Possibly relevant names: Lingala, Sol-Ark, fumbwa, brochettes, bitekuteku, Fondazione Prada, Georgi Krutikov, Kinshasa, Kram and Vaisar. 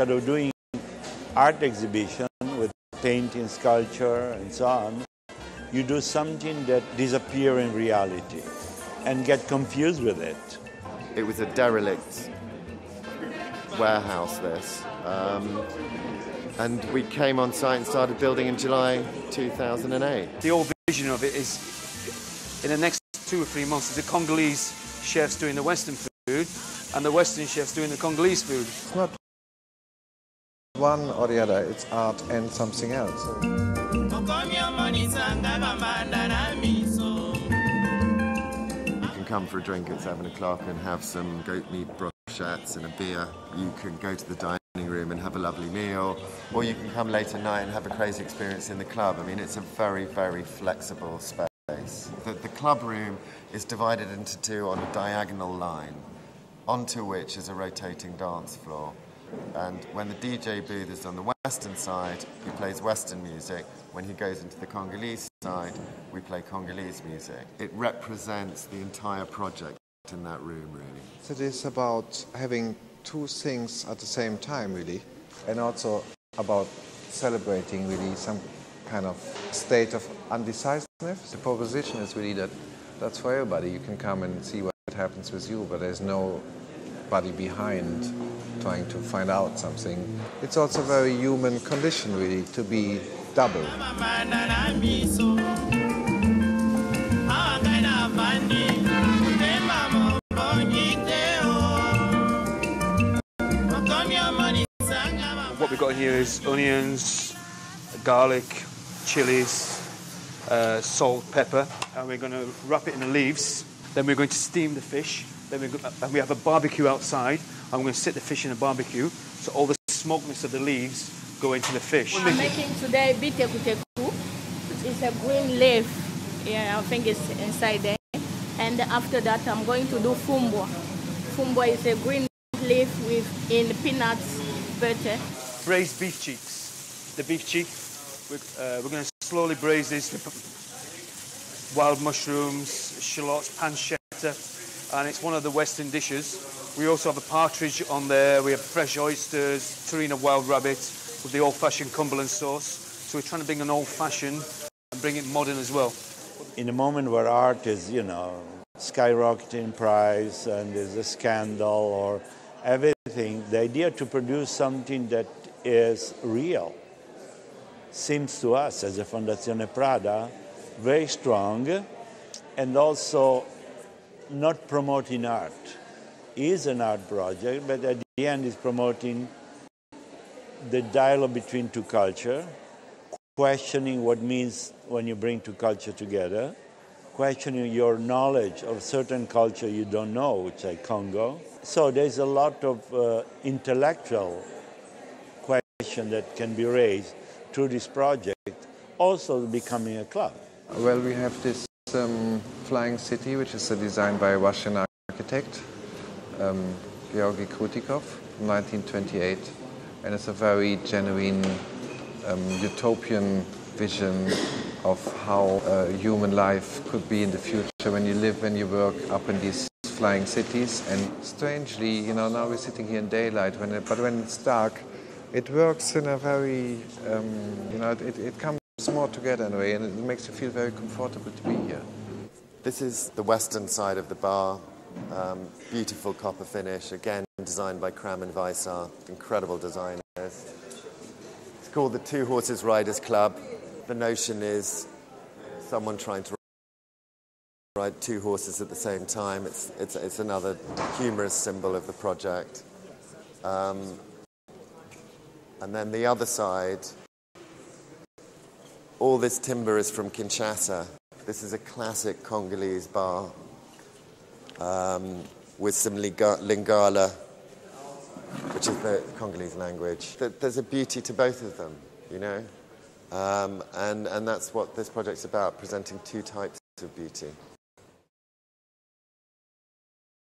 instead of doing art exhibition with painting, sculpture, and so on, you do something that disappears in reality and get confused with it. It was a derelict warehouse, this. And we came on site and started building in July 2008. The old vision of it is, in the next 2 or 3 months, the Congolese chefs doing the Western food and the Western chefs doing the Congolese food. It's not one or the other, it's art and something else. You can come for a drink at 7 o'clock and have some goat meat brochettes and a beer. You can go to the dining room and have a lovely meal, or you can come late at night and have a crazy experience in the club. I mean, it's a very, very flexible space. The club room is divided into two on a diagonal line, onto which is a rotating dance floor. And when the DJ booth is on the western side, he plays Western music. When he goes into the Congolese side, we play Congolese music. It represents the entire project in that room, really. So it is about having two things at the same time, really, and also about celebrating, really, some kind of state of indecisiveness. The proposition is really that that's for everybody. You can come and see what happens with you, but there's nobody behind trying to find out something. It's also a very human condition, really, to be double. What we've got here is onions, garlic, chilies, salt, pepper, and we're going to wrap it in the leaves. Then we're going to steam the fish. Then we have a barbecue outside. I'm going to sit the fish in a barbecue, so all the smokiness of the leaves go into the fish. I'm making today bitekuteku. It's a green leaf. Yeah, I think it's inside there. And after that, I'm going to do fumbwa. Fumbwa is a green leaf with in peanuts, butter. Braised beef cheeks. The beef cheek. We're going to slowly braise this with wild mushrooms, shallots, pancetta, and it's one of the Western dishes. We also have a partridge on there, we have fresh oysters, terrine of wild rabbit with the old-fashioned Cumberland sauce. So we're trying to bring an old-fashioned and bring it modern as well. In a moment where art is, you know, skyrocketing price and there's a scandal or everything, the idea to produce something that is real seems to us as a Fondazione Prada very strong, and also not promoting art. It is an art project, but at the end is promoting the dialogue between two cultures, questioning what means when you bring two cultures together, questioning your knowledge of certain culture you don't know, which is Congo. So there's a lot of intellectual question that can be raised through this project, also becoming a club. Well, we have this flying city, which is designed by a Russian architect, Georgi Krutikov, 1928. And it's a very genuine utopian vision of how human life could be in the future when you live, when you work up in these flying cities. And strangely, you know, now we're sitting here in daylight, but when it's dark, it works in a very, you know, it comes more together in a way, and it makes you feel very comfortable to be here. This is the western side of the bar, beautiful copper finish, again designed by Kram and Vaisar, incredible designers. It's called the Two Horses Riders Club. The notion is someone trying to ride two horses at the same time. It's another humorous symbol of the project. And then the other side, all this timber is from Kinshasa. This is a classic Congolese bar with some Lingala, which is the Congolese language. There's a beauty to both of them, you know? And that's what this project's about, presenting two types of beauty.